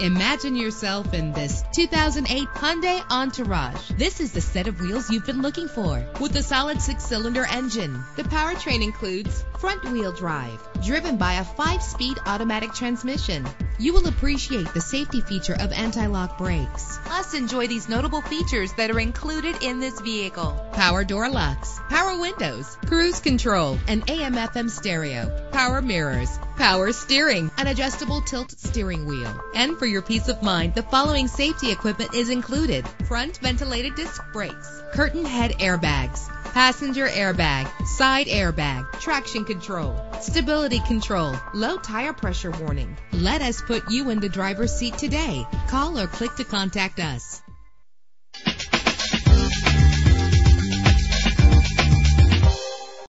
Imagine yourself in this 2008 Hyundai Entourage. This is the set of wheels you've been looking for, with a solid 6-cylinder engine. The powertrain includes front-wheel drive, driven by a 5-speed automatic transmission. You will appreciate the safety feature of anti-lock brakes. Plus, enjoy these notable features that are included in this vehicle: power door locks, power windows, cruise control, an AM/FM stereo, power mirrors, power steering, an adjustable tilt steering wheel. And for your peace of mind, the following safety equipment is included: front ventilated disc brakes, curtain head airbags, passenger airbag, side airbag, traction control, stability control, low tire pressure warning. Let us put you in the driver's seat today. Call or click to contact us.